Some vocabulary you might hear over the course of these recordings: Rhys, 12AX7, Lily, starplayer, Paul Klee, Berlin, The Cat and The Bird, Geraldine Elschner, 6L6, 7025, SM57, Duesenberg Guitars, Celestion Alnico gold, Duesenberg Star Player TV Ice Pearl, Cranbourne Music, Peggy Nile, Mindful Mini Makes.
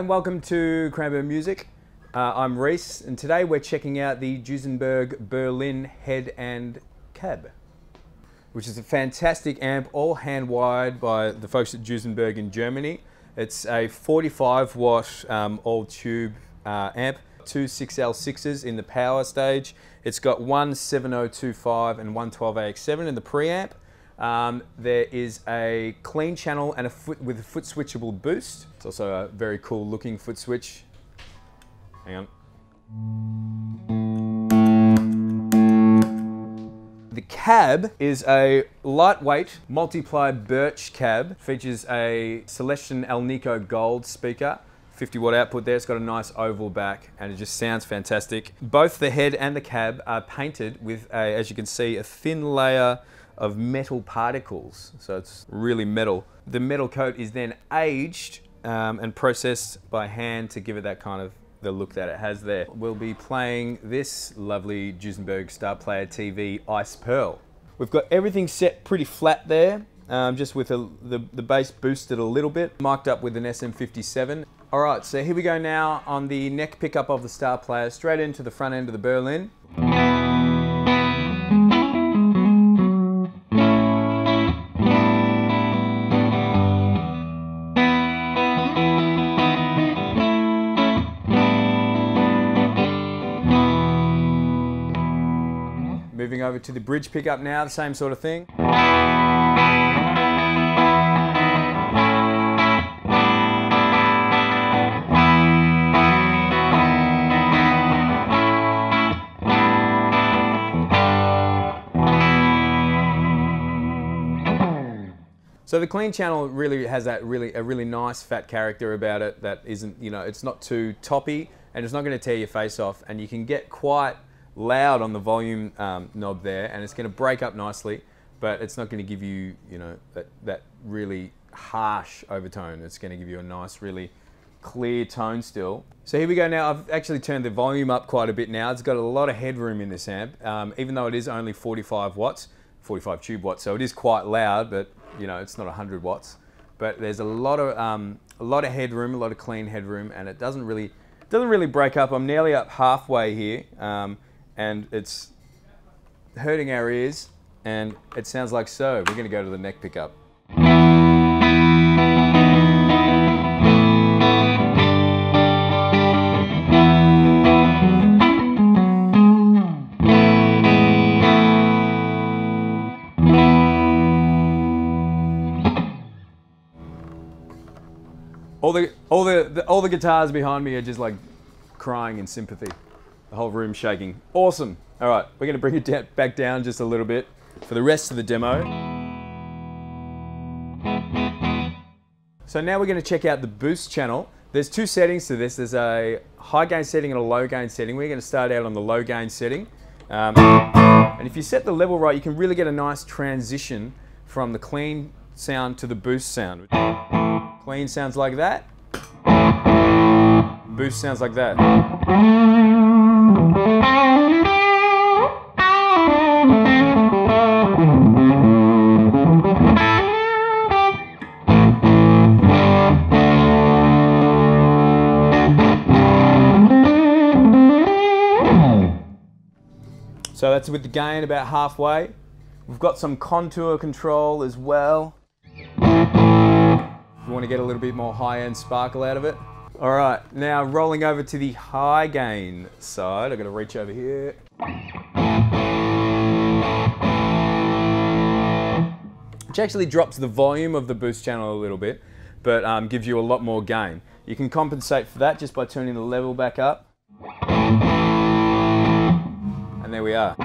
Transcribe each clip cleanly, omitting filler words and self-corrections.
and welcome to Cranbourne Music. I'm Rhys, and today we're checking out the Duesenberg Berlin head and cab, which is a fantastic amp, all hand-wired by the folks at Duesenberg in Germany. It's a 45-watt all-tube amp, two 6L6s in the power stage. It's got one 7025 and one 12AX7 in the preamp. There is a clean channel and with a foot switchable boost. It's also a very cool looking foot switch. Hang on. The cab is a lightweight multiply birch cab. Features a Celestion Alnico gold speaker, 50-watt output there. It's got a nice oval back and it just sounds fantastic. Both the head and the cab are painted with, as you can see, a thin layer of metal particles, so it's really metal. The metal coat is then aged and processed by hand to give it that kind of the look that it has there. We'll be playing this lovely Duesenberg Star Player TV Ice Pearl. We've got everything set pretty flat there, just with the bass boosted a little bit, mic'd up with an SM57. All right, so here we go now on the neck pickup of the Star Player, straight into the front end of the Berlin. Moving over to the bridge pickup now, the same sort of thing. So the clean channel really has that a really nice fat character about it that isn't, you know, it's not too toppy and it's not going to tear your face off, and you can get quite loud on the volume knob there, and it's going to break up nicely, but it's not going to give you, you know, that really harsh overtone. It's going to give you a nice, really clear tone still. So here we go now. I've actually turned the volume up quite a bit now. It's got a lot of headroom in this amp, even though it is only 45 watts, 45 tube watts, so it is quite loud, but you know, it's not 100 watts. But there's a lot of headroom, a lot of clean headroom, and it doesn't really break up. I'm nearly up halfway here. And it's hurting our ears, and it sounds like so. We're going to go to the neck pickup. All the guitars behind me are just like crying in sympathy. The whole room shaking. Awesome. All right, we're going to bring it back down just a little bit for the rest of the demo. So now we're going to check out the boost channel. There's two settings to this. There's a high gain setting and a low gain setting. We're going to start out on the low gain setting. And if you set the level right, you can really get a nice transition from the clean sound to the boost sound. Clean sounds like that. Boost sounds like that. So that's with the gain about halfway. We've got some contour control as well, if you want to get a little bit more high-end sparkle out of it. All right, now rolling over to the high gain side. I'm going to reach over here. Which actually drops the volume of the boost channel a little bit, but gives you a lot more gain. You can compensate for that just by turning the level back up. And there we are.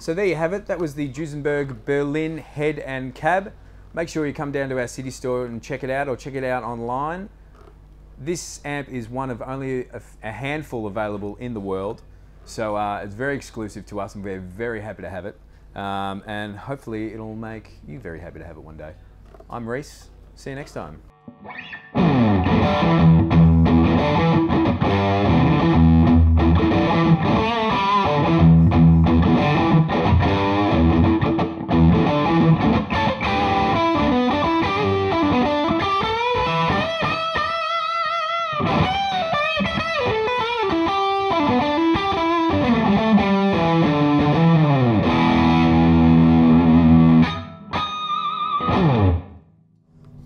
So there you have it. That was the Duesenberg Berlin head and cab. Make sure you come down to our city store and check it out, or check it out online. This amp is one of only a handful available in the world, so it's very exclusive to us and we're very happy to have it. and hopefully it'll make you very happy to have it one day. I'm Rhys, see you next time.